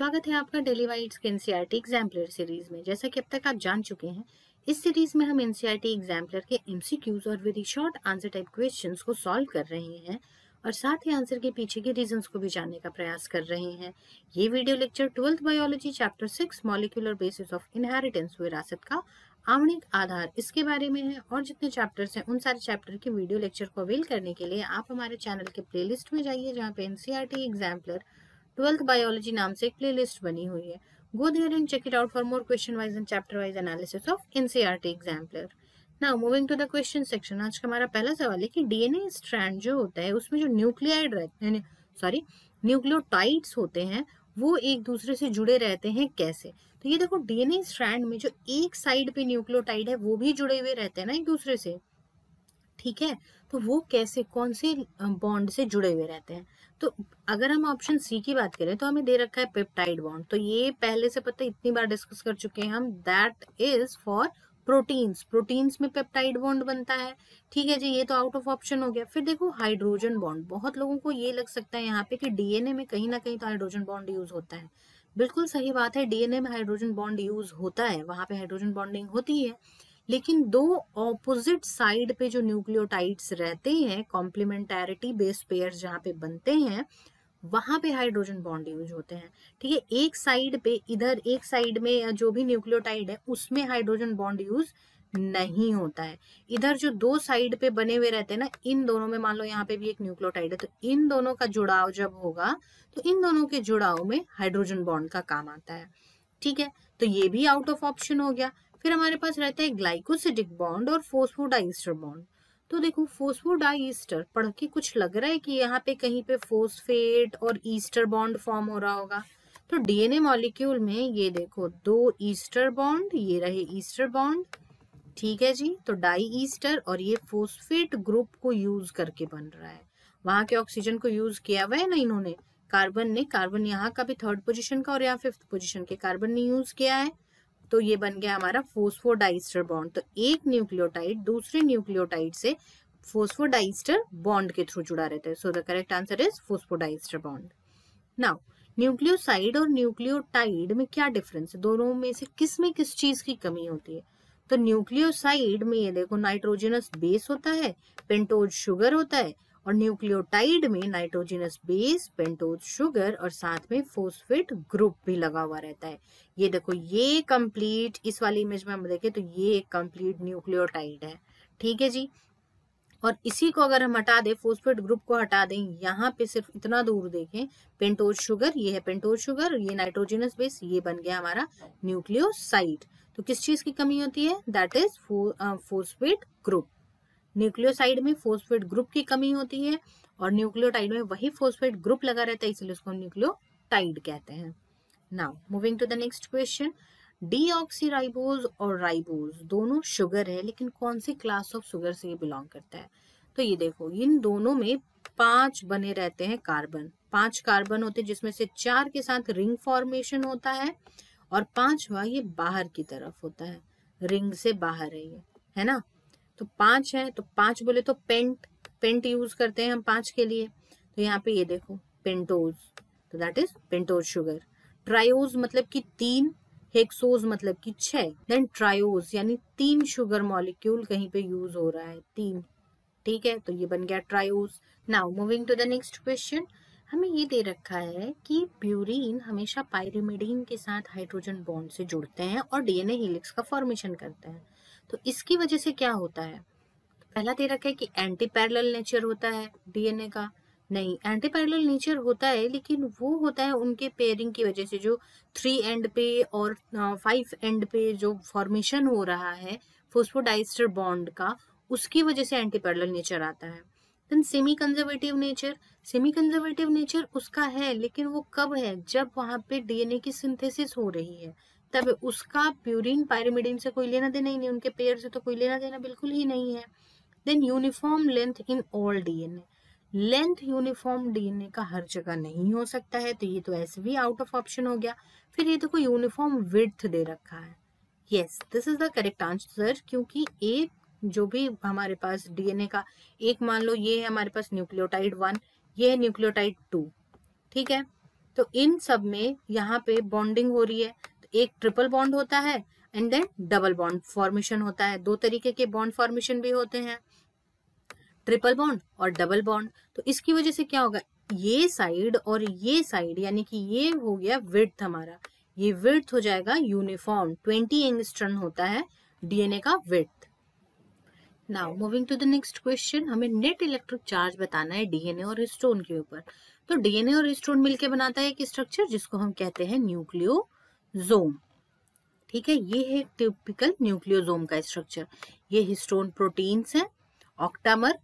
स्वागत है आपका डेली वाइज के एनसीईआरटी एग्जाम्पलर सीरीज में। जैसा कि अब तक आप जान चुके हैं, इस सीरीज में हम एनसीईआरटी एग्जाम्पलर के एमसीक्यूज और very short answer type questions को सॉल्व कर रहे हैं और साथ ही आंसर के पीछे के रीजंस को भी जानने का प्रयास कर रहे हैं। ये video lecture 12th biology chapter 6 molecular basis of inheritance, विरासत का आणविक आधार, इसके बारे में है। और जितने चैप्टर्स हैं उन सारे चैप्टर के वीडियो लेक्चर को अवेल करने के लिए आप हमारे चैनल के प्लेलिस्ट में जाइए, जहाँ पे एनसीईआरटी एग्जाम्पलर 12th बायोलॉजी नाम से एक प्लेलिस्ट बनी हुई है। Go there and check it out for more question wise and chapter wise analysis of NCERT examplar. Now moving to the question section, आज का हमारा पहला सवाल है कि DNA strand जो होता है उसमें जो न्यूक्लियोटाइड्स होते हैं वो एक दूसरे से जुड़े रहते हैं कैसे। तो ये देखो, DNA strand में जो एक साइड पे न्यूक्लियोटाइड है वो भी जुड़े हुए रहते हैं ना एक दूसरे से, ठीक है। तो वो कैसे, कौन से बॉन्ड से जुड़े हुए रहते हैं। तो अगर हम ऑप्शन सी की बात करें तो हमें दे रखा है पेप्टाइड बॉन्ड। तो ये पहले से पता है, इतनी बार डिस्कस कर चुके हैं हम। That is for proteins, proteins में पेप्टाइड बॉन्ड बनता है, ठीक है जी। ये तो आउट ऑफ ऑप्शन हो गया। फिर देखो हाइड्रोजन बॉन्ड। बहुत लोगों को ये लग सकता है यहाँ पे कि डीएनए में कहीं ना कहीं तो हाइड्रोजन बॉन्ड यूज होता है। बिल्कुल सही बात है, डीएनए में हाइड्रोजन बॉन्ड यूज होता है, वहां पे हाइड्रोजन बॉन्डिंग होती है। लेकिन दो ऑपोजिट साइड पे जो न्यूक्लियोटाइड्स रहते हैं, कॉम्प्लीमेंटेरिटी बेस्ड पेयर्स जहाँ पे बनते हैं वहाँ पे हाइड्रोजन बॉन्ड यूज होते हैं, ठीक है। एक साइड पे, इधर एक साइड में जो भी न्यूक्लियोटाइड है उसमें हाइड्रोजन बॉन्ड यूज नहीं होता है। इधर जो दो साइड पे बने हुए रहते हैं ना, इन दोनों में, मान लो यहाँ पे भी एक न्यूक्लियोटाइड है, तो इन दोनों का जुड़ाव जब होगा तो इन दोनों के जुड़ाव में हाइड्रोजन बॉन्ड का काम आता है, ठीक है। तो ये भी आउट ऑफ ऑप्शन हो गया। फिर हमारे पास रहता है ग्लाइकोसिडिक बॉन्ड और फोस्फोडाइस्टर बॉन्ड। तो देखो फोस्फोडाइस्टर पढ़ के कुछ लग रहा है कि यहाँ पे कहीं पे फोस्फेट और ईस्टर बॉन्ड फॉर्म हो रहा होगा। तो डीएनए मॉलिक्यूल में ये देखो दो ईस्टर बॉन्ड, ये रहे ईस्टर बॉन्ड, ठीक है जी। तो डाई ईस्टर, और ये फोस्फेट ग्रुप को यूज करके बन रहा है। वहां के ऑक्सीजन को यूज किया हुआ है ना इन्होंने, कार्बन ने। कार्बन यहाँ का भी थर्ड पोजिशन का और यहाँ फिफ्थ पोजिशन के कार्बन ने यूज किया है। तो ये बन गया हमारा फोस्फोडाइस्टर बॉन्ड। तो एक न्यूक्लियोटाइड दूसरे न्यूक्लियोटाइड से फोस्फोडाइस्टर बॉन्ड के थ्रू जुड़ा रहता है। So the correct answer is phosphodiester bond. Now nucleoside और न्यूक्लियोटाइड में क्या डिफरेंस है, दोनों में से किस में किस चीज की कमी होती है। तो न्यूक्लियोसाइड में ये देखो नाइट्रोजिनस बेस होता है, पेंटोज शुगर होता है, और न्यूक्लियोटाइड में नाइट्रोजिनस बेस, पेंटोज शुगर और साथ में फोस्फेट ग्रुप भी लगा हुआ रहता है। ये देखो ये कंप्लीट, इस वाली इमेज में हम देखें तो ये एक कंप्लीट न्यूक्लियोटाइड है, ठीक है जी। और इसी को अगर हम हटा दें, फोस्फेट ग्रुप को हटा दें, यहाँ पे सिर्फ इतना दूर देखें, पेंटोज शुगर, ये है पेंटोज शुगर, ये नाइट्रोजिनस बेस, ये बन गया हमारा न्यूक्लियोसाइड। तो किस चीज की कमी होती है, that is phosphate group. Nucleoside में फोस्फेट ग्रुप की कमी होती है और न्यूक्लियोटाइड में वही फोस्फेट ग्रुप लगा रहता है, इसलिए उसको न्यूक्लियोटाइड कहते हैं। Now moving to the next question, deoxyribose और राइबोज दोनों शुगर है, लेकिन कौन से क्लास ऑफ शुगर से ये बिलोंग करता है। तो ये देखो इन दोनों में 5 बने रहते हैं कार्बन, 5 कार्बन होते हैं जिसमें से 4 के साथ रिंग फॉर्मेशन होता है और 5वां ये बाहर की तरफ होता है, रिंग से बाहर है ये, है ना। तो 5 है, तो 5 बोले तो पेंट यूज करते हैं हम 5 के लिए। तो यहाँ पे ये देखो पेंटोज, तो that is pentose sugar. Triose मतलब कि 3, हेक्सोज मतलब कि 6, देन ट्रायोज यानी 3 शुगर मॉलिक्यूल कहीं पे यूज हो रहा है, 3, ठीक है। तो ये बन गया triose. Now moving to the next question, हमें ये दे रखा है कि प्यूरीन हमेशा पायरिमिडीन के साथ हाइड्रोजन बॉन्ड से जुड़ते हैं और डीएनए हेलिक्स का फॉर्मेशन करते हैं। तो इसकी वजह से क्या होता है, पहला दे रखा है कि एंटी पैरेलल नेचर होता है डीएनए का। नहीं, एंटी पैरेलल नेचर होता है लेकिन वो होता है उनके पेयरिंग की वजह से, जो 3 एंड पे और 5 एंड पे जो फॉर्मेशन हो रहा है फोस्फोडाइस्टर बॉन्ड का, उसकी वजह से एंटी पैरेलल नेचर आता है। Then semi conservative nature, semi conservative nature उसका है लेकिन वो कब है, जब वहां पे डीएनए की सिंथेसिस हो रही है तब उसका प्यूरीन पायरिमिडीन से कोई लेना देना ही नहीं, उनके पेयर से तो कोई लेना देना बिल्कुल ही नहीं है। Then uniform length in all DNA, length uniform DNA का हर जगह नहीं हो सकता है, तो ये तो ऐसे भी आउट ऑफ ऑप्शन हो गया। फिर ये देखो यूनिफॉर्म विड्थ दे रखा है, yes this is the correct answer, क्योंकि एक जो भी हमारे पास डीएनए का एक, मान लो ये है हमारे पास न्यूक्लियोटाइड 1, ये है न्यूक्लियोटाइड 2, ठीक है। तो इन सब में यहाँ पे बॉन्डिंग हो रही है। तो एक ट्रिपल बॉन्ड होता है and then double bond formation होता है। दो तरीके के बॉन्ड फॉर्मेशन भी होते हैं, ट्रिपल बॉन्ड और डबल बॉन्ड। तो इसकी वजह से क्या होगा, ये साइड और ये साइड, यानी कि ये हो गया विड्थ हमारा, ये विड्थ हो जाएगा यूनिफॉर्म। 20 एंगस्ट्रॉम होता है डीएनए का width. Now moving to the next question, हमें नेट इलेक्ट्रिक चार्ज बताना है डीएनए और हिस्टोन के ऊपर। तो डीएनए और हिस्टोन मिलकर बनाता है एक स्ट्रक्चर जिसको हम कहते हैं न्यूक्लियोसोम। ठीक है, ये है टिपिकल न्यूक्लियोसोम का स्ट्रक्चर। ये हिस्टोन प्रोटीन्स हैं, ऑक्टामर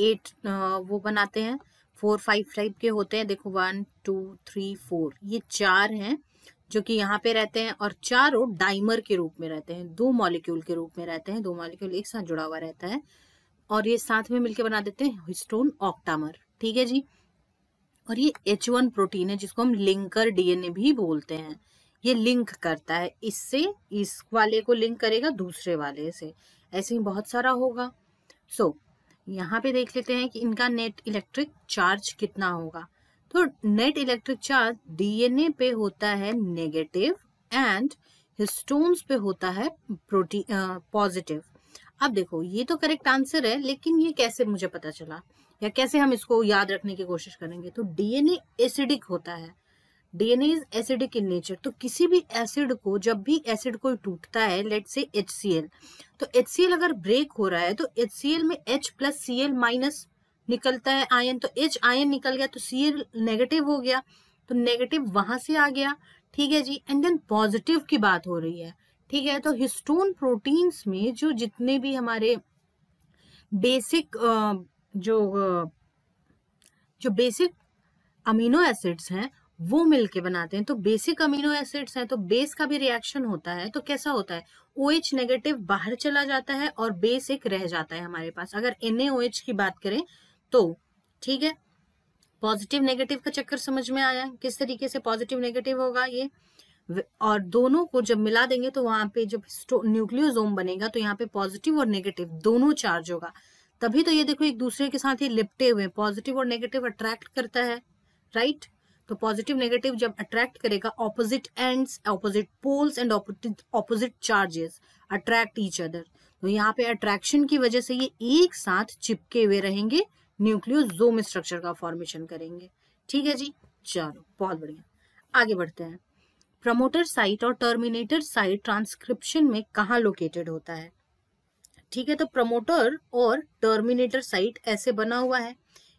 8 वो बनाते हैं, 4-5 टाइप के होते हैं। देखो 1 2 3 4 ये 4 हैं जो कि यहाँ पे रहते हैं और चारों डाइमर के रूप में रहते हैं, दो मॉलिक्यूल के रूप में रहते हैं, दो मॉलिक्यूल एक साथ जुड़ा हुआ रहता है और ये साथ में मिलकर बना देते हैं हिस्टोन ऑक्टामर। ठीक है जी, और ये H1 प्रोटीन है जिसको हम लिंकर डीएनए भी बोलते हैं। ये लिंक करता है, इससे इस वाले को लिंक करेगा दूसरे वाले से, ऐसे ही बहुत सारा होगा। सो यहाँ पे देख लेते हैं कि इनका नेट इलेक्ट्रिक चार्ज कितना होगा। तो नेट इलेक्ट्रिक चार्ज डीएनए पे होता है नेगेटिव एंड हिस्टोन्स पे होता है पॉजिटिव। अब देखो ये तो करेक्ट आंसर है, लेकिन ये कैसे मुझे पता चला या कैसे हम इसको याद रखने की कोशिश करेंगे। तो डीएनए एसिडिक होता है, DNA is acidic in nature. तो किसी भी एसिड को, जब भी एसिड कोई टूटता है, लेट से HCl, तो HCl अगर ब्रेक हो रहा है तो HCl में H+Cl- निकलता है आयन। तो H आयन निकल गया तो Cl नेगेटिव हो गया, तो नेगेटिव वहां से आ गया। ठीक है जी, एंड देन पॉजिटिव की बात हो रही है। ठीक है, तो हिस्टोन प्रोटीन्स में जो जितने भी हमारे बेसिक जो बेसिक अमीनो एसिड्स हैं वो मिलके बनाते हैं। तो बेसिक अमीनो एसिड्स हैं, तो बेस का भी रिएक्शन होता है। तो कैसा होता है, OH नेगेटिव बाहर चला जाता है और बेस एक रह जाता है हमारे पास। अगर NaOH की बात करें तो ठीक है, पॉजिटिव नेगेटिव का चक्कर समझ में आया किस तरीके से पॉजिटिव नेगेटिव होगा ये, और दोनों को जब मिला देंगे तो वहां पे जब न्यूक्लियोसोम बनेगा तो यहाँ पे पॉजिटिव और नेगेटिव दोनों चार्ज होगा। तभी तो ये देखो एक दूसरे के साथ ये लिपटे हुए, पॉजिटिव और नेगेटिव अट्रैक्ट करता है, राइट। तो पॉजिटिव नेगेटिव जब अट्रैक्ट करेगा, opposite ends, opposite poles and opposite charges attract each other. तो यहाँ पे अट्रैक्शन की वजह से ये एक साथ चिपके हुए रहेंगे, न्यूक्लियोसोम स्ट्रक्चर का फॉर्मेशन करेंगे। ठीक है जी, चलो बहुत बढ़िया, आगे बढ़ते हैं। प्रमोटर साइट और टर्मिनेटर साइट ट्रांसक्रिप्शन में कहाँ लोकेटेड होता है? ठीक है, तो प्रमोटर और टर्मिनेटर साइट ऐसे बना हुआ है,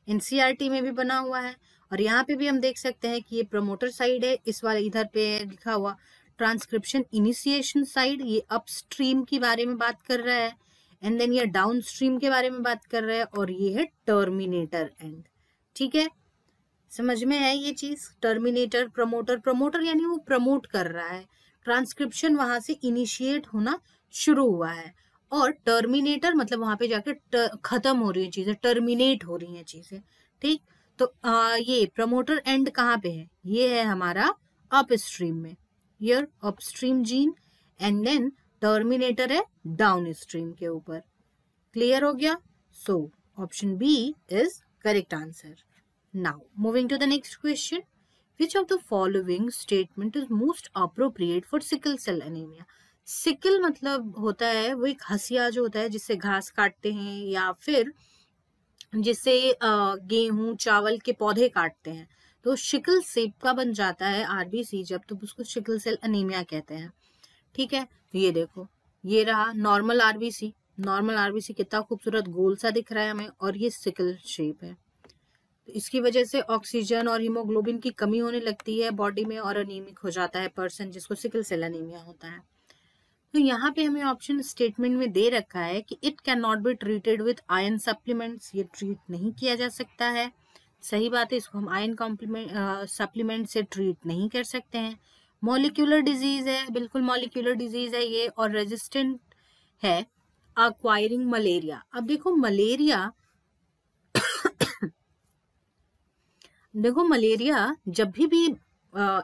एनसीईआरटी में भी बना हुआ है और यहाँ पे भी हम देख सकते हैं कि ये प्रमोटर साइड है। इस वाले इधर पे लिखा हुआ ट्रांसक्रिप्शन इनिशिएशन साइड, ये अपस्ट्रीम के बारे में बात कर रहा है एंड देन ये डाउनस्ट्रीम के बारे में बात कर रहा है और ये है टर्मिनेटर एंड। ठीक है, समझ में है ये चीज, टर्मिनेटर प्रमोटर। प्रमोटर यानी वो प्रमोट कर रहा है, ट्रांसक्रिप्शन वहां से इनिशिएट होना शुरू हुआ है और टर्मिनेटर मतलब वहां पे जाके खत्म हो रही है चीजें, टर्मिनेट हो रही हैं चीजें। ठीक, तो ये प्रमोटर एंड कहाँ पे है? ये है हमारा अपस्ट्रीम में, your upstream gene, and then terminator है डाउनस्ट्रीम के ऊपर। क्लियर हो गया? So option B is correct answer. Now moving to the next question, which of the following statement is most appropriate for sickle cell anaemia? Sickle मतलब होता है वो एक हसिया जो होता है जिससे घास काटते हैं या फिर जिससे गेहूं चावल के पौधे काटते हैं। तो सिकल शेप का बन जाता है RBC जब, तो उसको सिकल सेल एनीमिया कहते हैं। ठीक है, तो ये देखो ये रहा नॉर्मल RBC, नॉर्मल RBC कितना खूबसूरत गोल सा दिख रहा है हमें और ये सिकल शेप है। तो इसकी वजह से ऑक्सीजन और हीमोग्लोबिन की कमी होने लगती है बॉडी में और अनीमिक हो जाता है पर्सन, जिसको सिकल सेल एनीमिया होता है। तो यहाँ पे हमें ऑप्शन स्टेटमेंट में दे रखा है कि it can not be treated with iron supplements, ये ट्रीट नहीं किया जा सकता है। सही बात है, इसको हम आयन सप्लीमेंट से ट्रीट नहीं कर सकते हैं। मॉलिक्यूलर डिजीज है, बिल्कुल मॉलिक्यूलर डिजीज है ये, और रेजिस्टेंट है एक्वायरिंग मलेरिया। अब देखो मलेरिया देखो मलेरिया जब भी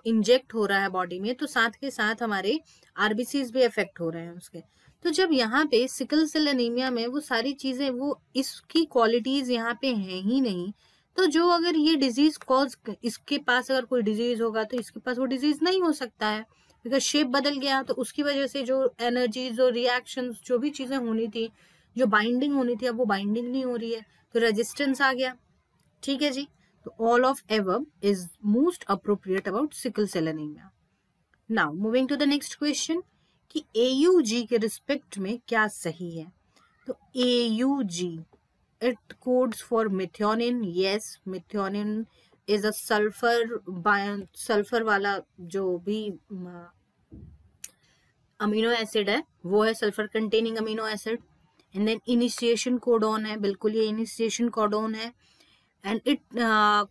इंजेक्ट हो रहा है बॉडी में तो साथ के साथ हमारे RBCs भी अफेक्ट हो रहे हैं उसके। तो जब यहाँ पे सिकल सेल एनीमिया में वो सारी चीजें, वो इसकी क्वालिटीज यहाँ पे हैं ही नहीं, तो जो अगर ये डिजीज कॉज, इसके पास अगर कोई डिजीज होगा तो इसके पास वो डिजीज नहीं हो सकता है, बिकॉज शेप बदल गया। तो उसकी वजह से जो एनर्जीज और रिएक्शंस जो भी चीजें होनी थी, जो बाइंडिंग होनी थी, अब वो बाइंडिंग नहीं हो रही है, तो रेजिस्टेंस आ गया। ठीक है जी, तो all of above is most appropriate about sickle cell anaemia. Now moving to the next question कि AUG के रिस्पेक्ट में क्या सही है। तो AUG it codes for methionine. Yes, methionine is a sulphur वाला जो भी अमीनो एसिड है वो है sulphur containing amino acid. And then initiation codon है, बिल्कुल ये इनिशिएशन कोडोन है। and it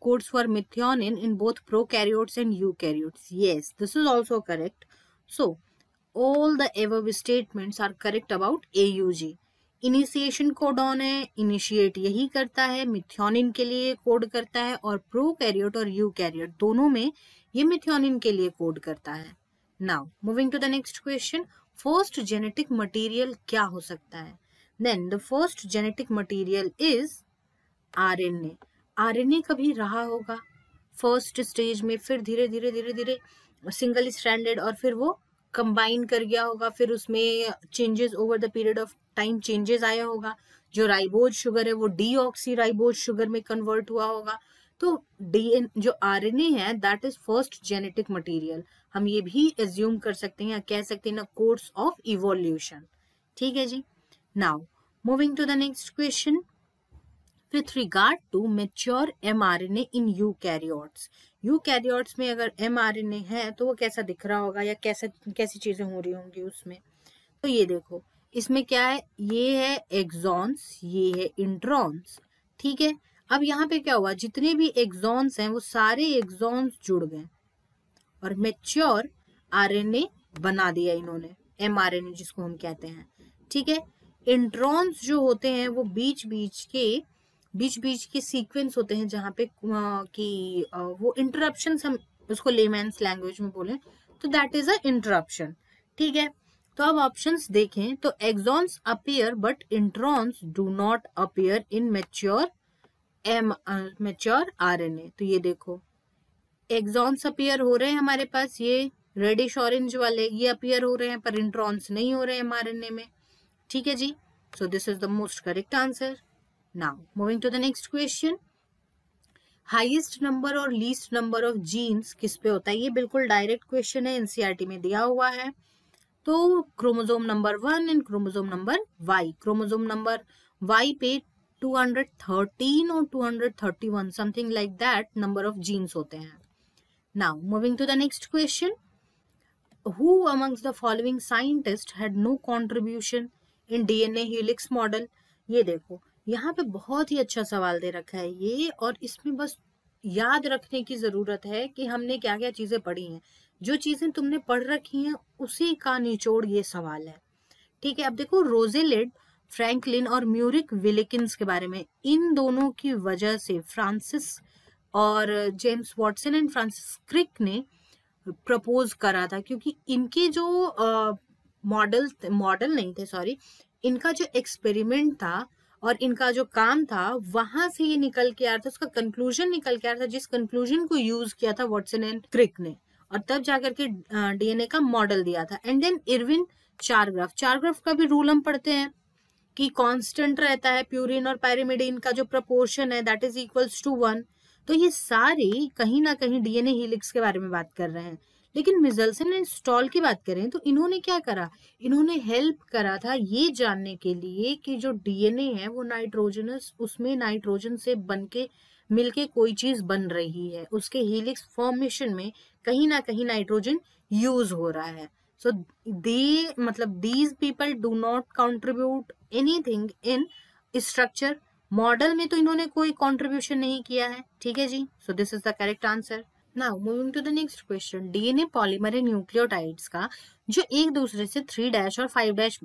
codes for methionine in both prokaryotes and eukaryotes. Yes, this is also correct. So all the above statements are correct about AUG. Initiation codon है, initiate यही करता है, methionine के लिए code करता है, और prokaryote और eukaryote दोनों में ये methionine के लिए code करता है। Now moving to the next question, first genetic material क्या हो सकता है? Then the first genetic material is RNA. RNA कभी रहा होगा फर्स्ट स्टेज में, फिर धीरे धीरे धीरे धीरे सिंगल स्ट्रैंडेड और फिर वो कंबाइन कर गया होगा, फिर उसमें changes over the period of time changes आया होगा। जो राइबोज शुगर है वो डीऑक्सी राइबोज शुगर में कन्वर्ट हुआ होगा। तो DNA जो RNA है that is first genetic material. हम ये भी एज्यूम कर सकते हैं या कह सकते हैं ना, कोर्स ऑफ इवोल्यूशन। ठीक है जी। Now moving to the next question with regard to mature mRNA in eukaryotes. eukaryotes में अगर mRNA है तो वो कैसा दिख रहा होगा या कैसी चीजें हो रही होंगी उसमें। तो ये देखो इसमें क्या है, ये है एक्सॉन्स, ये है इंट्रॉन्स। ठीक है, अब यहाँ पे क्या हुआ, जितने भी एक्सॉन्स हैं वो सारे एक्सॉन्स जुड़ गए और मेच्योर आरएनए बना दिया इन्होंने, mRNA जिसको हम कहते हैं। ठीक है, इंट्रॉन्स जो होते हैं वो बीच बीच के सीक्वेंस होते हैं जहाँ पे कि वो इंटरप्शन, हम उसको लेमैन्स लैंग्वेज में बोलें तो दैट इज अ इंटरप्शन। ठीक है, तो अब ऑप्शंस देखें तो exons appear but introns do not appear in mature RNA. तो ये देखो एक्सॉन्स अपीयर हो रहे हैं हमारे पास, ये रेडिश ऑरेंज वाले ये अपीयर हो रहे हैं पर इंट्रॉन्स नहीं हो रहे हैं एमआरएनए में। ठीक है जी, so this is the most correct answer. Now moving to the next question, highest number और least number of genes किस पे होता है? ये बिल्कुल डायरेक्ट क्वेश्चन है, NCERT में दिया हुआ है। तो chromosome number 1 and chromosome number Y, chromosome number Y पे 213 और 231 something like that number of genes होते हैं। Now moving to the next question, who amongst the following scientists had no contribution in DNA helix model? ये देखो यहाँ पे बहुत ही अच्छा सवाल दे रखा है ये, और इसमें बस याद रखने की जरूरत है कि हमने क्या क्या चीजें पढ़ी हैं। जो चीजें तुमने पढ़ रखी हैं उसी का निचोड़ ये सवाल है। ठीक है, अब देखो रोजेलिड फ्रैंकलिन और म्यूरिक विलिकिंस के बारे में, इन दोनों की वजह से फ्रांसिस और James Watson and Francis Crick ने प्रपोज करा था, क्योंकि इनके जो मॉडल नहीं थे, इनका जो एक्सपेरिमेंट था और इनका जो काम था वहां से ये निकल के आ रहा था, उसका कंक्लूजन निकल के आ रहा था, जिस कंक्लूजन को यूज किया था वॉटसन एंड क्रिक ने, और तब जाकर के डीएनए का मॉडल दिया था। एंड देन इरविन चारग्राफ का भी रूल हम पढ़ते हैं कि कांस्टेंट रहता है, प्यूरिन और पायरिमिडीन का जो प्रपोर्शन है दैट इज इक्वल्स टू 1। तो ये सारे कहीं ना कहीं डीएनए हेलिक्स के बारे में बात कर रहे हैं। लेकिन मेसेल्सन एंड स्टॉल की बात करें तो इन्होंने क्या करा, इन्होंने हेल्प करा था ये जानने के लिए कि जो डीएनए है वो नाइट्रोजनस, उसमें नाइट्रोजन से बनके मिलके कोई चीज बन रही है, उसके हेलिक्स फॉर्मेशन में कहीं ना कहीं नाइट्रोजन यूज हो रहा है। So these people do not contribute anything in structure, model में तो इन्होंने कोई कॉन्ट्रीब्यूशन नहीं किया है। ठीक है जी, so this is the correct answer. Now moving to the next question, DNA polymerase nucleotides का जो एक दूसरे से 3' और 5'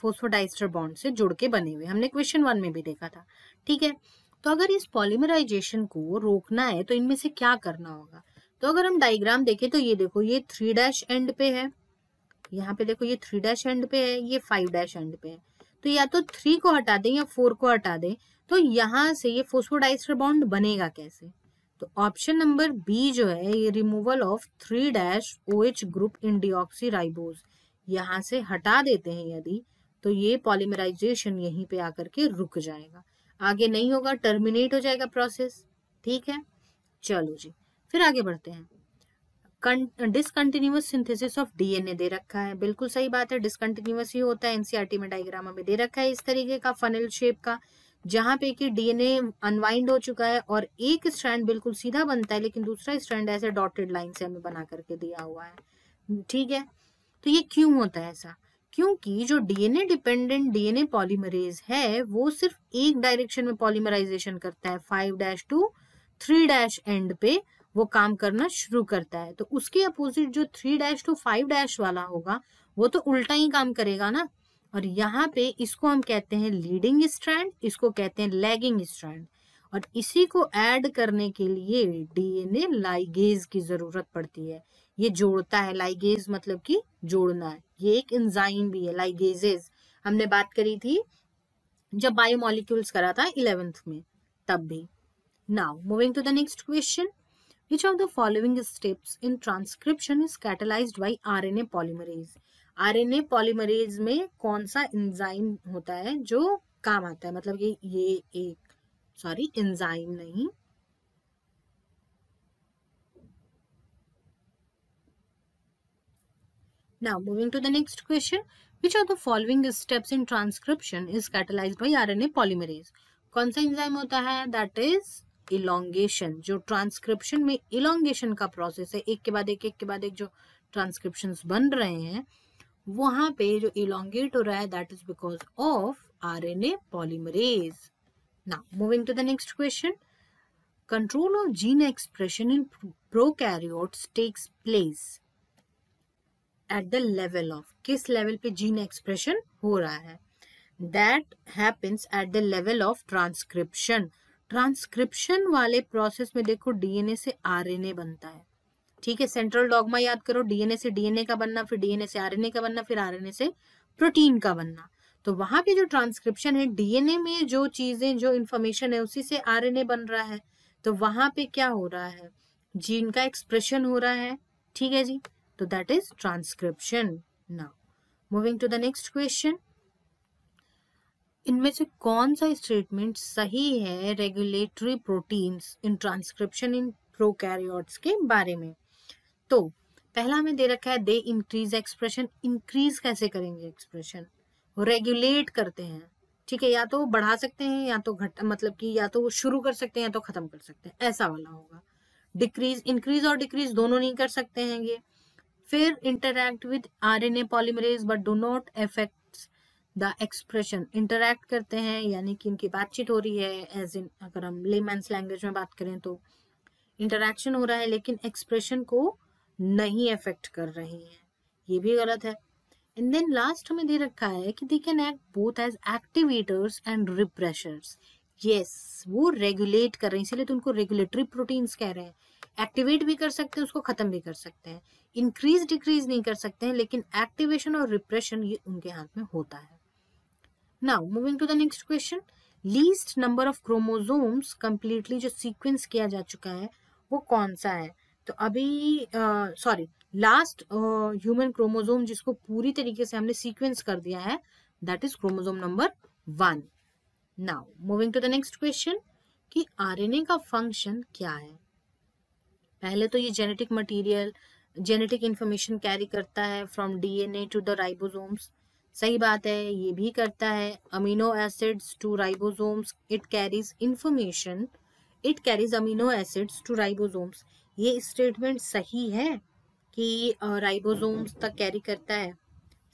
फोस्फोडाइस्टर बॉन्ड से जुड़ के बने हुए, हमने क्वेश्चन 1 में भी देखा था। ठीक है, तो अगर इस पॉलीमराइजेशन को रोकना है तो इनमें से क्या करना होगा? तो अगर हम डायग्राम देखें तो ये देखो ये 3' एंड पे है, यहाँ पे देखो ये 3' एंड पे है, ये 5' एंड पे है। तो या तो 3 को हटा दें या 4 को हटा दें, तो यहाँ से ये फोस्फोडाइस्टर बॉन्ड बनेगा कैसे? तो ऑप्शन नंबर बी जो है ये removal of 3-OH group in deoxy ribose, यहाँ से हटा देते हैं यदि, तो ये पॉलीमराइजेशन यहीं पे आकर के रुक जाएगा, आगे नहीं होगा, टर्मिनेट हो जाएगा प्रोसेस। ठीक है, चलो जी फिर आगे बढ़ते हैं। डिसकंटिन्यूअस सिंथेसिस ऑफ डीएनए दे रखा है, बिल्कुल सही बात है, डिसकंटिन्यूअस ही होता है। एनसीईआरटी में डायग्राम हमें दे रखा है इस तरीके का फनल शेप का, जहां पे कि डीएनए अनवाइंड हो चुका है और एक स्ट्रैंड बिल्कुल सीधा बनता है लेकिन दूसरा स्ट्रैंड ऐसे डॉटेड लाइन से हमें बना करके दिया हुआ है। ठीक है, तो ये क्यों होता है ऐसा? क्योंकि जो डीएनए डिपेंडेंट डीएनए पॉलीमरेज है वो सिर्फ एक डायरेक्शन में पॉलीमराइजेशन करता है, 5' to 3' एंड पे वो काम करना शुरू करता है। तो उसके अपोजिट जो 3' to 5' वाला होगा वो तो उल्टा ही काम करेगा ना, और यहाँ पे इसको हम कहते हैं लीडिंग स्ट्रैंड, इसको कहते हैं लैगिंग स्ट्रैंड, और इसी को ऐड करने के लिए डीएनए लाइगेज की जरूरत पड़ती है। ये जोड़ता है, लाइगेज मतलब कि जोड़ना है, ये एक एंजाइम भी है लाइगेजेस, हमने बात करी थी जब बायोमोलिक्यूल्स करा था 11th में तब भी। Now moving to the next question, Which of the following steps in transcription is catalyzed by RNA polymerase? RNA polymerase में कौन सा एंजाइम होता है जो काम आता है, मतलब कि ये एक एंजाइम नहीं, now moving to the next question, which of the following steps in transcription is catalyzed by RNA polymerase? कौन सा एंजाइम होता है? That is elongation, जो ट्रांसक्रिप्शन में elongation का प्रोसेस है, एक के बाद एक जो ट्रांसक्रिप्शंस बन रहे हैं वहां पे जो elongate हो रहा है that is because of RNA polymerase. Now moving to the next question, control of gene expression in prokaryotes takes place at the level of, किस लेवल पे जीन एक्सप्रेशन हो रहा है? That happens at the level of transcription। Transcription वाले process में देखो DNA से RNA बनता है, ठीक है, सेंट्रल डॉगमा याद करो, डीएनए से डीएनए का बनना, फिर डीएनए से आरएनए का बनना, फिर आरएनए से प्रोटीन का बनना। तो वहां पे जो ट्रांसक्रिप्शन है, डीएनए में जो चीजें जो इंफॉर्मेशन है उसी से आरएनए बन रहा है, तो वहां पे क्या हो रहा है? जीन का एक्सप्रेशन हो रहा है। ठीक है जी, तो that is transcription. Now moving to the next question, इनमें से कौन सा स्टेटमेंट सही है regulatory proteins in transcription in prokaryotes के बारे में? तो पहला हमें दे रखा है दे इंक्रीज एक्सप्रेशन, इंक्रीज कैसे करेंगे एक्सप्रेशन? रेगुलेट करते हैं, ठीक है, या तो बढ़ा सकते हैं या तो घटा, मतलब कि या तो शुरू कर सकते हैं या तो खत्म कर सकते हैं, ऐसा वाला होगा। डिक्रीज, इंक्रीज और डिक्रीज दोनों नहीं कर सकते हैं ये। फिर interact with RNA polymerase but do not affect the expression, interact करते हैं यानी कि इनकी बातचीत हो रही है, एज इन अगर हम लेमैन्स लैंग्वेज में बात करें तो इंटरैक्शन हो रहा है लेकिन एक्सप्रेशन को नहीं अफेक्ट कर रही है, ये भी गलत है। एंड देन लास्ट हमें दे रखा है कि they can act both as activators and repressors. Yes, वो रेगुलेट कर रहे हैं, इसीलिए तो उनको रेगुलेटरी प्रोटीन्स कह रहे हैं। एक्टिवेट भी कर सकते हैं, उसको खत्म भी कर सकते हैं, इंक्रीज डिक्रीज नहीं कर सकते हैं, लेकिन एक्टिवेशन और रिप्रेशन ये उनके हाथ में होता है। Now moving to the next question, least number of chromosomes completely जो sequence किया जा चुका है वो कौन सा है? तो अभी last human chromosome जिसको पूरी तरीके से हमने sequence कर दिया है that is chromosome number 1. Now moving to the next question कि RNA का function क्या है? पहले तो ये genetic material, genetic information carry करता है from DNA to the ribosomes, सही बात है, ये भी करता है amino acids to ribosomes, it carries information, it carries amino acids to ribosomes. ये स्टेटमेंट सही है कि राइबोसोम्स तक कैरी करता है?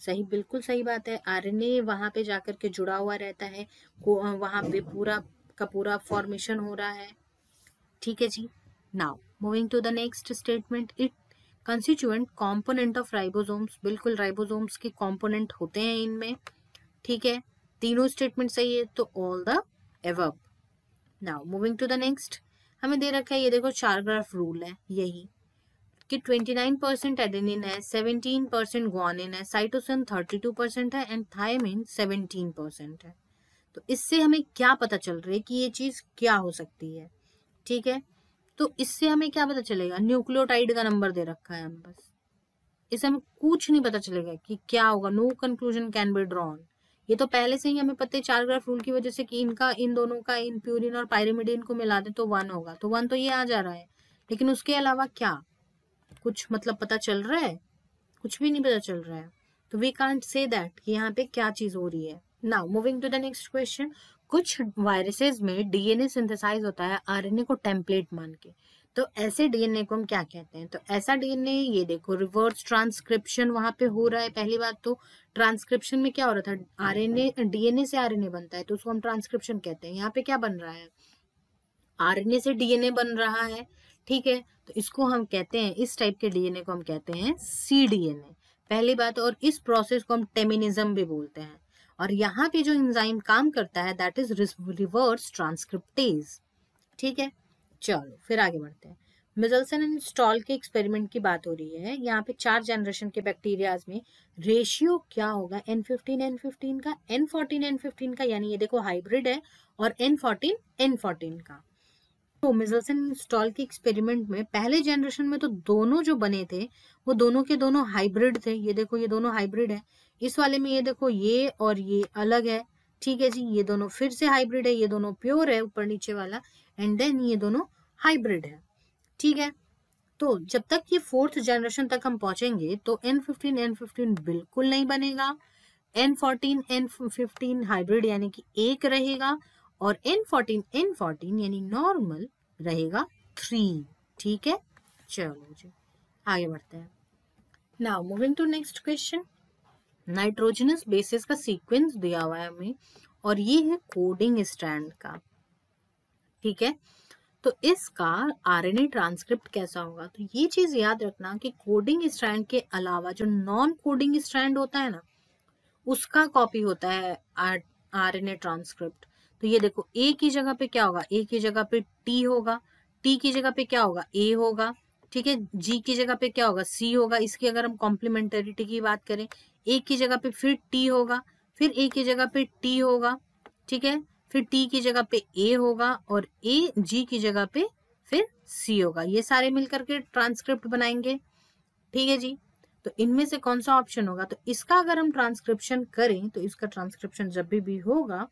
सही, बिल्कुल सही बात है, आरएनए वहाँ पे जाकर के जुड़ा हुआ रहता है, वहाँ पे पूरा का पूरा फॉर्मेशन हो रहा है। ठीक है जी, now moving to the next statement, it constituent component of ribosomes, बिल्कुल राइबोसोम्स के कॉम्पोनेंट होते हैं इनमें। ठीक है, तीनों स्टेटमेंट सही है, तो all the above. Now moving to the next, हमें दे रखा है, ये देखो चार ग्राफ रूल है यही कि 29% एडेनिन है, 17% ग्वानिन है, साइटोसिन 32% है एंड थायमिन 17% है। तो इससे हमें क्या पता चल रहा है कि ये चीज क्या हो सकती है, ठीक है। तो इससे हमें क्या पता चलेगा, न्यूक्लियोटाइड का नंबर दे रखा है हम, बस इससे हमें कुछ नहीं पता चलेगा कि क्या होगा। No conclusion can be drawn. ये तो पहले से ही हमें पता है 4 ग्राफ रूल की वजह से कि इनका, इन दोनों का, इन प्यूरिन और पायरिमिडिन को मिला दे तो 1 होगा, तो 1 तो ये आ जा रहा है। लेकिन उसके अलावा क्या कुछ मतलब पता चल रहा है, कुछ भी नहीं पता चल रहा है। तो वी कांट से दैट कि यहाँ पे क्या चीज हो रही है। Now moving to the next question. कुछ वायरसेस में डीएनए सिंथेसाइज होता है आरएनए को टेम्पलेट मान के, तो ऐसे डीएनए को हम क्या कहते हैं। तो ऐसा डीएनए, ये देखो रिवर्स ट्रांसक्रिप्शन वहां पे हो रहा है। पहली बात तो ट्रांसक्रिप्शन में क्या हो रहा था, आरएनए, डीएनए से आरएनए बनता है तो उसको हम ट्रांसक्रिप्शन कहते हैं। यहाँ पे क्या बन रहा है, आरएनए से डीएनए बन रहा है, ठीक है। तो इसको हम कहते हैं, इस टाइप के डीएनए को हम कहते हैं सीडीएनए, पहली बात। और इस प्रोसेस को हम टेमिनिज्म भी बोलते हैं। और यहाँ पे जो एंजाइम काम करता है दैट इज रिवर्स ट्रांसक्रिप्टेज, ठीक है। चलो फिर आगे बढ़ते हैं। मेसेल्सन एंड स्टॉल के एक्सपेरिमेंट की बात हो रही है। यहाँ पे 4 जनरेशन के बैक्टीरियाज में रेशियो क्या होगा, N15 N15 का, N14 N15 का, यानी ये देखो हाइब्रिड है, और N14 N14 का। तो मेसेल्सन स्टॉल के एक्सपेरिमेंट में पहले जनरेशन में तो दोनों जो बने थे वो दोनों के दोनों हाइब्रिड थे। ये देखो ये दोनों हाइब्रिड है। इस वाले में ये देखो ये और ये अलग है, ठीक है जी। ये दोनों फिर से हाइब्रिड है, ये दोनों प्योर है ऊपर नीचे वाला, एंड देन ये दोनों हाइब्रिड है, ठीक है। तो जब तक ये 4th जनरेशन तक हम पहुंचेंगे तो N15 N15 बिल्कुल नहीं बनेगा, N14 N15 हाइब्रिड यानी कि 1 रहेगा, और N14 N14 यानी नॉर्मल रहेगा 3, ठीक है। चलो जी आगे बढ़ते हैं। Now moving to next question. Nitrogenous basis का सीक्वेंस दिया हुआ है हमें, और ये है कोडिंग स्ट्रैंड का, ठीक है। तो इसका आरएनए ट्रांसक्रिप्ट कैसा होगा, तो ये चीज याद रखना कि कोडिंग स्ट्रैंड के अलावा जो नॉन कोडिंग स्ट्रैंड होता है ना, उसका कॉपी होता है आरएनए ट्रांसक्रिप्ट। तो ये देखो ए की जगह पे क्या होगा, ए की जगह पे टी होगा, टी की जगह पे क्या होगा, ए होगा, ठीक है। जी की जगह पे क्या होगा, सी होगा। इसकी अगर हम कॉम्प्लीमेंटेरिटी की बात करें, ए की जगह पे फिर टी होगा, फिर ए की जगह पे टी होगा, ठीक है। फिर टी की जगह पे ए होगा, और ए जी की जगह पे फिर सी होगा। ये सारे मिलकर के ट्रांसक्रिप्ट बनाएंगे, ठीक है जी। तो इनमें से कौन सा ऑप्शन होगा, तो इसका अगर हम ट्रांसक्रिप्शन करें तो इसका ट्रांसक्रिप्शन जब भी होगा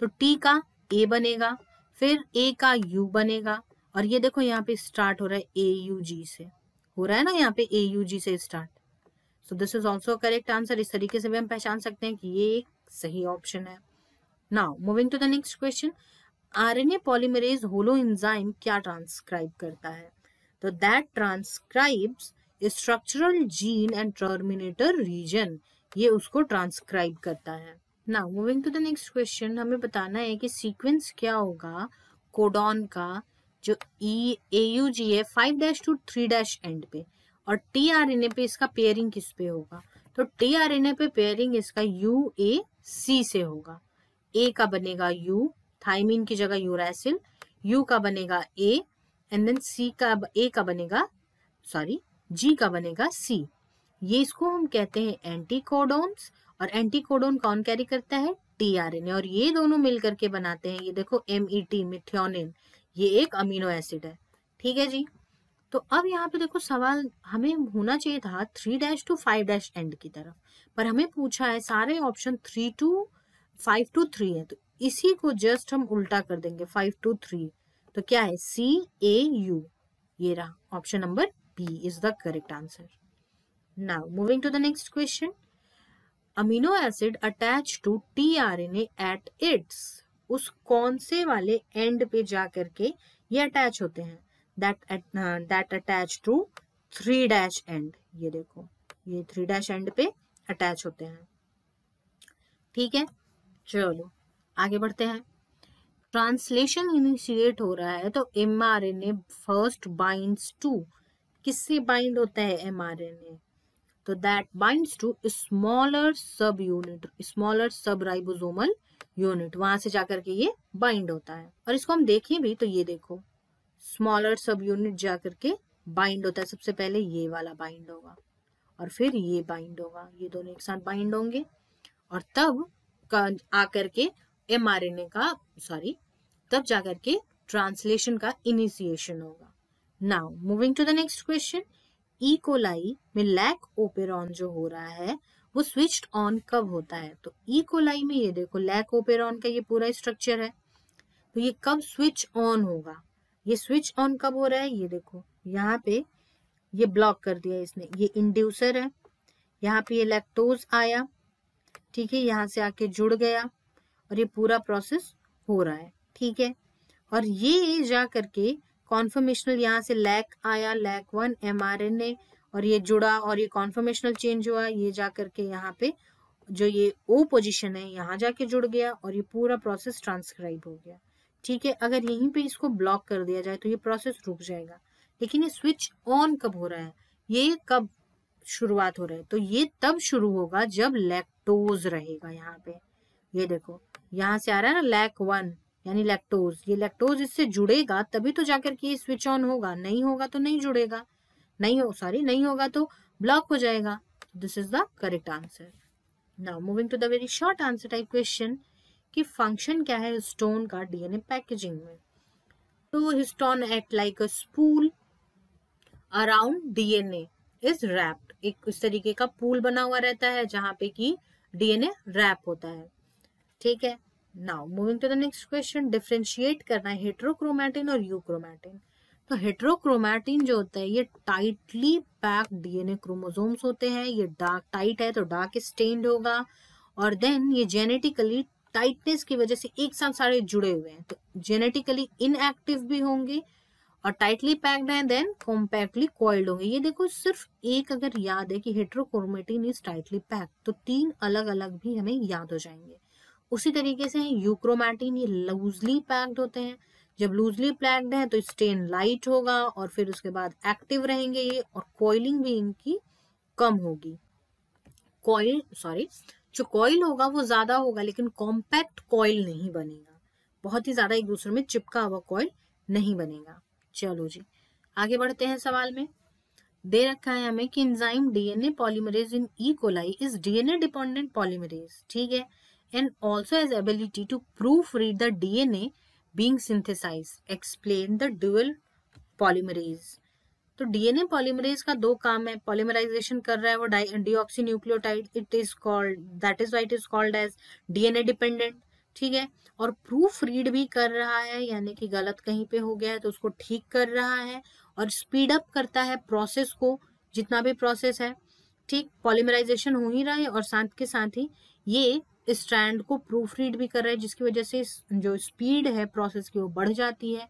तो टी का ए बनेगा, फिर ए का यू बनेगा, और ये देखो यहाँ पे स्टार्ट हो रहा है ए यू जी से, हो रहा है ना यहाँ पे ए यू जी से start. So this is also correct answer. इस तरीके से भी हम पहचान सकते हैं कि ये एक सही ऑप्शन है। Now moving to the next question. RNA polymerase holo enzyme क्या ट्रांसक्राइब करता है, तो that transcribes structural gene and terminator region, ये उसको ट्रांसक्राइब करता है। Now moving to the next question. हमें बताना है कि सीक्वेंस क्या होगा कोडॉन का, जो ई AUG है 5' to 3' एंड पे, और tRNA पे इसका पेयरिंग किस पे होगा, तो tRNA पे पेयरिंग इसका UAC से होगा। A का बनेगा U, थाइमिन की जगह यूरैसिल, U का बनेगा A, एंड देन G का बनेगा C। ये इसको हम कहते हैं एंटीकोडोन्स, और एंटीकोडोन कौन कैरी करता है, tRNA, और ये दोनों मिलकर के बनाते हैं, ये देखो MET मिथ्योनिन, ये एक अमीनो एसिड है, ठीक है जी। तो अब यहाँ पे देखो सवाल हमें होना चाहिए था 3' to 5' एंड की तरफ, पर हमें पूछा है सारे ऑप्शन 3 to 5 to 3 है, तो इसी को जस्ट हम उल्टा कर देंगे 5 to 3, तो क्या है CAU, ये रहा option number B is the correct answer. Now moving to the next question. Amino acid attach to tRNA at its, उस कौन से वाले एंड पे जा करके ये अटैच होते हैं, दैट अटैच टू 3' एंड, ये देखो ये 3' एंड पे अटैच होते हैं, ठीक है। चलो आगे बढ़ते हैं। ट्रांसलेशन इनिशिएट हो रहा है तो mRNA फर्स्ट बाइंड्स टू, किससे बाइंड होता है mRNA, तो दैट बाइंड्स टू स्मॉलर सब unit, smaller sub ribosomal unit, वहां से जाकर के ये बाइंड होता है। और इसको हम देखें भी तो ये देखो स्मॉलर सब यूनिट जाकर के बाइंड होता है। सबसे पहले ये वाला बाइंड होगा और फिर ये बाइंड होगा, ये दोनों एक साथ बाइंड होंगे और तब आकर के एमआरएनए का तब जाकर के ट्रांसलेशन का इनिशिएशन होगा। Now moving to the next question, E coli में लैक ओपेरॉन जो हो रहा है वो स्विच्ड ऑन कब होता है? तो ई कोलाई में ये देखो लैक ओपेरॉन का ये पूरा स्ट्रक्चर है, तो ये कब स्विच ऑन होगा, ये स्विच ऑन कब हो रहा है, ये देखो यहाँ पे ये ब्लॉक कर दिया इसने, ये इंड्यूसर है, यहाँ पे ये लैक्टोज आया, ठीक है, यहाँ से आके जुड़ गया और ये पूरा प्रोसेस हो रहा है, ठीक है। और ये जा करके कॉन्फर्मेशनल, यहाँ से लैक आया, लैक वन एमआरएनए और ये जुड़ा और ये कॉन्फर्मेशनल चेंज हुआ, ये जा करके यहाँ पे जो ये ओ पोजिशन है यहाँ जाके जुड़ गया और ये पूरा प्रोसेस ट्रांसक्राइब हो गया, ठीक है। अगर यहीं पे इसको ब्लॉक कर दिया जाए तो ये प्रोसेस रुक जाएगा, लेकिन ये स्विच ऑन कब हो रहा है, ये कब शुरुआत हो रहा है, तो ये तब शुरू होगा जब लैक्टोज रहेगा। यहाँ पे ये देखो यहाँ से आ रहा है ना लैक वन यानी लैक्टोज, ये लैक्टोज इससे जुड़ेगा तभी तो जाकर के ये स्विच ऑन होगा, नहीं होगा तो नहीं जुड़ेगा, नहीं होगा तो ब्लॉक हो जाएगा। This is the correct answer. Now moving to the very short answer type question कि फंक्शन क्या है हिस्टोन का डीएनए पैकेजिंग में। तो histone act like a spool around DNA is wrapped, एक इस तरीके का पूल बना हुआ रहता है जहां पे कि डीएनए रैप होता है, ठीक है। Now moving to the next question, differentiate करना है हेटरोक्रोमैटिन और यूक्रोमैटिन। तो हेटरोक्रोमैटिन जो होता है ये टाइटली पैक्ड डीएनए क्रोमोसोम्स होते हैं, ये डार्क टाइट है तो डार्क स्टेन्ड होगा और देन ये जेनेटिकली टाइटनेस की वजह से एक साथ सारे जुड़े हुए हैं, तो जेनेटिकली इनएक्टिव भी होंगे और टाइटली पैक्ड हैं, देन कॉम्पैक्टली कॉइल्ड होंगे। ये देखो सिर्फ एक अगर याद है कि हेटरोक्रोमैटिन इज टाइटली पैक्ड, तो तीन अलग अलग भी हमें याद हो जाएंगे। उसी तरीके से यूक्रोमैटिन ये लूजली पैक्ड होते हैं, जब लूजली पैक्ड है तो स्टेन लाइट होगा और फिर उसके बाद एक्टिव रहेंगे ये और कॉइलिंग भी इनकी कम होगी, जो कॉइल होगा वो ज्यादा होगा लेकिन कॉम्पैक्ट कॉइल नहीं बनेगा, बहुत ही ज्यादा एक दूसरे में चिपका हुआ कॉइल नहीं बनेगा। चलो जी आगे बढ़ते हैं। सवाल में दे रखा है हमें कि enzyme DNA polymerase in E coli is DNA dependent polymerase, ठीक है, and also has ability to proof read the DNA being synthesized, explain the dual polymerase. तो डीएनए पॉलीमरेज का दो काम है, पॉलीमराइजेशन कर रहा है वो deoxy nucleotide, it is called, that is why it is called as DNA dependent, ठीक है, और प्रूफ रीड भी कर रहा है, यानी कि गलत कहीं पे हो गया है तो उसको ठीक कर रहा है और स्पीड अप करता है प्रोसेस को, जितना भी प्रोसेस है, ठीक, पॉलीमराइजेशन हो ही रहा है और साथ के साथ ही ये स्ट्रैंड को प्रूफ रीड भी कर रहा है, जिसकी वजह से जो स्पीड है प्रोसेस की वो बढ़ जाती है।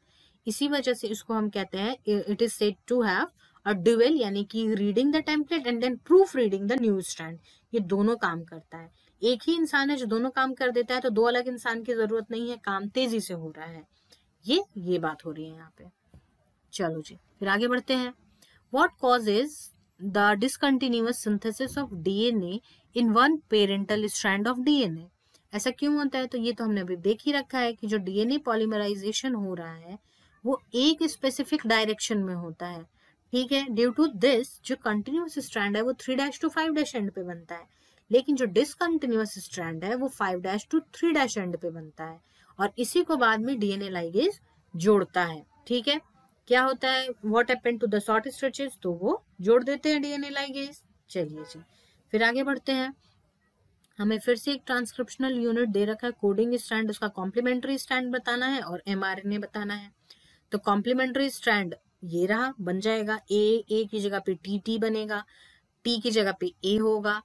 इसी वजह से इसको हम कहते हैं it is said to have a dual, यानी कि reading the template and then proof reading the new strand, ये दोनों काम करता है। एक ही इंसान है जो दोनों काम कर देता है, तो दो अलग इंसान की जरूरत नहीं है, काम तेजी से हो रहा है, ये बात हो रही है यहाँ पे। चलो जी फिर आगे बढ़ते हैं। What causes the discontinuous synthesis of DNA in one parental strand of DNA, ऐसा क्यों होता है? तो ये तो हमने अभी देख ही रखा है कि जो डीएनए पॉलीमराइजेशन हो रहा है वो एक स्पेसिफिक डायरेक्शन में होता है, ठीक है। ड्यू टू दिस जो कंटिन्यूअस स्ट्रैंड है वो 3-5 एंड पे बनता है, लेकिन जो डिसकंटिन्यूअस स्ट्रैंड है वो 5-3 एंड पे बनता है और इसी को बाद में डीएनए लाइगेज जोड़ता है, ठीक है। क्या होता है, what happened to the short stretches, तो वो जोड़ देते हैं डीएनए लाइगेज। चलिए जी फिर आगे बढ़ते हैं। हमें फिर से एक ट्रांसक्रिप्शनल यूनिट दे रखा है, कोडिंग स्ट्रैंड, उसका कॉम्प्लीमेंट्री स्ट्रैंड बताना है और एमआरएनए बताना है। तो कॉम्प्लीमेंट्री स्ट्रैंड ये रहा, बन जाएगा ए की जगह पे टी बनेगा, टी की जगह पे ए होगा,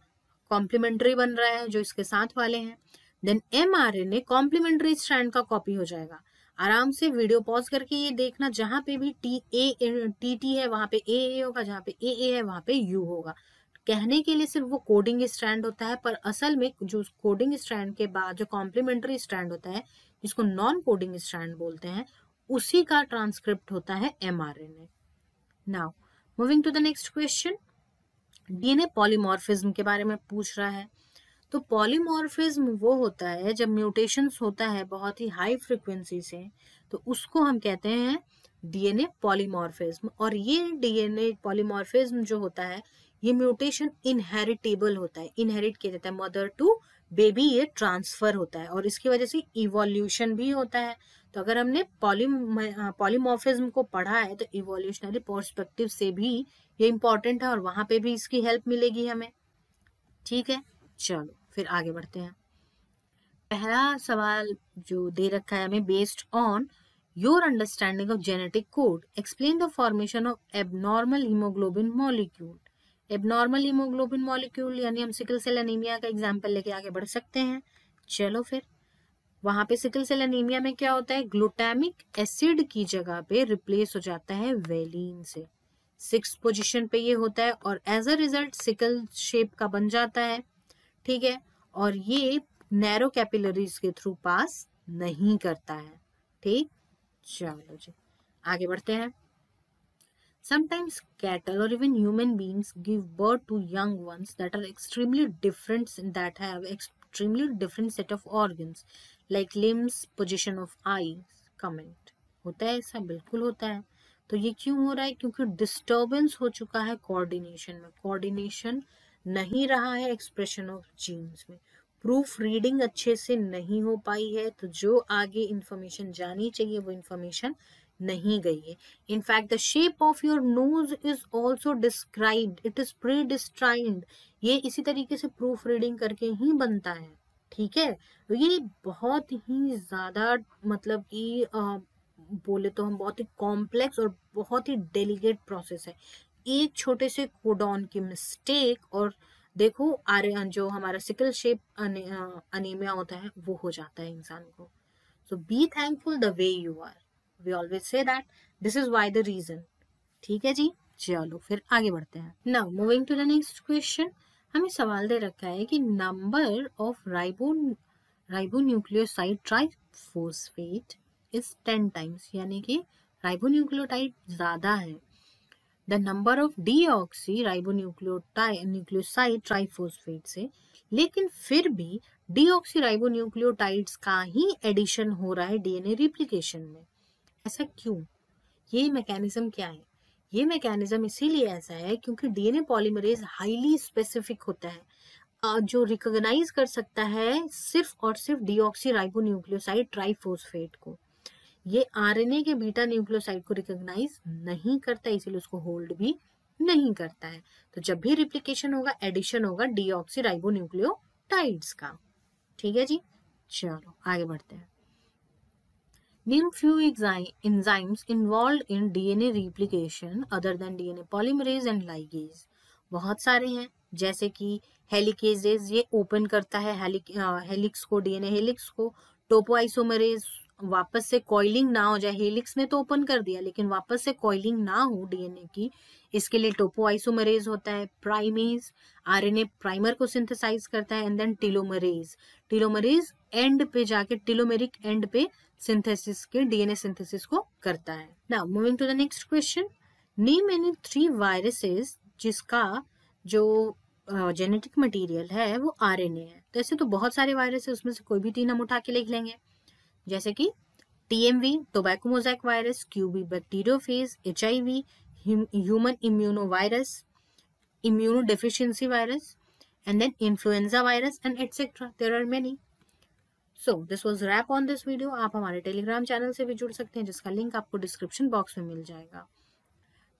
कॉम्प्लीमेंट्री बन रहा है जो इसके साथ वाले हैं। देन एमआरएनए कॉम्प्लीमेंट्री स्ट्रैंड का कॉपी हो जाएगा। आराम से वीडियो पॉज करके ये देखना, जहां पे भी टी है वहां पे ए होगा, जहां पे ए है वहां पे यू होगा। कहने के लिए सिर्फ वो कोडिंग स्ट्रैंड होता है, पर असल में जो कोडिंग स्ट्रैंड के बाद जो कॉम्प्लीमेंट्री स्ट्रैंड होता है, जिसको नॉन कोडिंग स्ट्रैंड बोलते हैं, उसी का ट्रांसक्रिप्ट होता है mRNA. Now moving to the next question, DNA polymorphism के बारे में पूछ रहा है। तो पॉलीमॉर्फिज्म वो होता है जब म्यूटेशंस होता है बहुत ही हाई फ्रिक्वेंसी से, तो उसको हम कहते हैं डीएनए पॉलीमॉर्फिज्म। और ये डीएनए पॉलीमॉर्फिज्म जो होता है ये म्यूटेशन इनहेरिटेबल होता है, इनहेरिट किया जाता है मदर टू बेबी ये ट्रांसफर होता है और इसकी वजह से इवोल्यूशन भी होता है। तो अगर हमने पॉलीमॉर्फिज्म को पढ़ा है तो इवोल्यूशनरी पर्सपेक्टिव से भी ये इम्पोर्टेंट है और वहां पे भी इसकी हेल्प मिलेगी हमें। ठीक है, चलो फिर आगे बढ़ते हैं। पहला सवाल जो दे रखा है हमें, based on your understanding of genetic code explain the formation of abnormal haemoglobin molecule. Abnormal haemoglobin molecule यानी हम सिकल सेल एनीमिया का एग्जाम्पल लेके आगे बढ़ सकते हैं। चलो फिर वहां पे सिकल सेल एनीमिया में क्या होता है, ग्लूटामिक एसिड की जगह पे रिप्लेस हो जाता है वेलिन से। 6th पोजीशन पे ये होता है और as a result sickle shape का बन जाता है। ठीक है, और ये नैरो कैपिलरीज के थ्रू पास नहीं करता है। ठीक, चलो जी आगे बढ़ते हैं। Sometimes cattle or even human beings give birth to young ones that are extremely different, that have extremely different set of organs, like limbs, position of eyes, comment. होता है ऐसा, बिल्कुल होता है। तो ये क्यों हो रहा है, क्योंकि डिस्टर्बेंस हो चुका है कोऑर्डिनेशन में, कोऑर्डिनेशन नहीं रहा है एक्सप्रेशन ऑफ जीन्स में, प्रूफ रीडिंग अच्छे से नहीं हो पाई है, तो जो आगे इंफॉर्मेशन जानी चाहिए वो इंफॉर्मेशन नहीं गई है। In fact the shape of your nose is also described, it is predestined. ये इसी तरीके से प्रूफ रीडिंग करके ही बनता है। ठीक है, तो ये बहुत ही ज्यादा मतलब कि बोले तो हम बहुत ही कॉम्प्लेक्स और बहुत ही डेलिकेट प्रोसेस है। एक छोटे से कोडॉन की मिस्टेक और देखो जो हमारा सिकल शेप अनीमिया होता है वो हो जाता है इंसान को। So be thankful the way you are, We always say that this is why the reason। ठीक है जी, चलो फिर आगे बढ़ते हैं। Now moving to the next question, हमें सवाल दे रखा है कि number of ribonucleoside triphosphate is 10 times, यानी कि ribonucleotide ज्यादा है। The number of deoxy ribonucleoside triphosphate से, लेकिन फिर भी deoxy ribonucleotides का ही एडिशन हो रहा है डीएनए रिप्लिकेशन में। ऐसा क्यों, ये मैकेनिज्म क्या है? ये मैकेनिज्म इसीलिए ऐसा है क्योंकि डीएनए पॉलीमरेज हाईली स्पेसिफिक होता है, जो रिकॉग्नाइज कर सकता है सिर्फ और सिर्फ डीऑक्सी राइबोन्यूक्लियोसाइड ट्राइफॉस्फेट को। ये आरएनए के बीटा न्यूक्लियोसाइड को रिकॉग्नाइज नहीं करता, इसीलिए उसको होल्ड भी नहीं करता है। तो जब भी रिप्लिकेशन होगा, एडिशन होगा डीऑक्सी राइबोन्यूक्लियोटाइड्स का। ठीक है जी, चलो आगे बढ़ते हैं। Name few enzymes involved in DNA replication other than DNA polymerase and ligase। बहुत सारे हैं, जैसे कि हेलिकेजेस, ये ओपन करता है हेलिक्स को, डीएनए हेलिक्स को। टोपोआइसोमेरेज, वापस से कॉइलिंग ना हो जाए, हेलिक्स ने तो ओपन कर दिया लेकिन वापस से कॉइलिंग ना हो डीएनए की, इसके लिए टोपोआइसोमेरेज होता है। प्राइमेज, आरएनए प्राइमर को सिंथेसाइज करता है। And then telomerase, telomerase end पे जाके टेलोमेरिक एंड पे सिंथेसिस के, डीएनए सिंथेसिस को करता है। Now moving to the next question, name any 3 viruses जिसका जो जेनेटिक मटेरियल है वो आरएनए है। तो ऐसे तो बहुत सारे वायरस है, उसमें से कोई भी 3 हम उठा के लिख लेंगे, जैसे कि TMV tobacco mosaic virus, QB bacteriophage, HIV human immuno virus, immuno deficiency virus, and then influenza virus and etcetera. There are many. So this was wrap on this video. आप हमारे टेलीग्राम चैनल से भी जुड़ सकते हैं, जिसका link आपको description box में मिल जाएगा।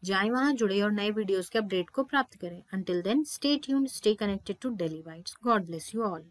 जाएं वहां, जुड़े और नए वीडियोस के अपडेट को प्राप्त करें। Until then stay tuned, stay connected to Daily bytes. God bless you all.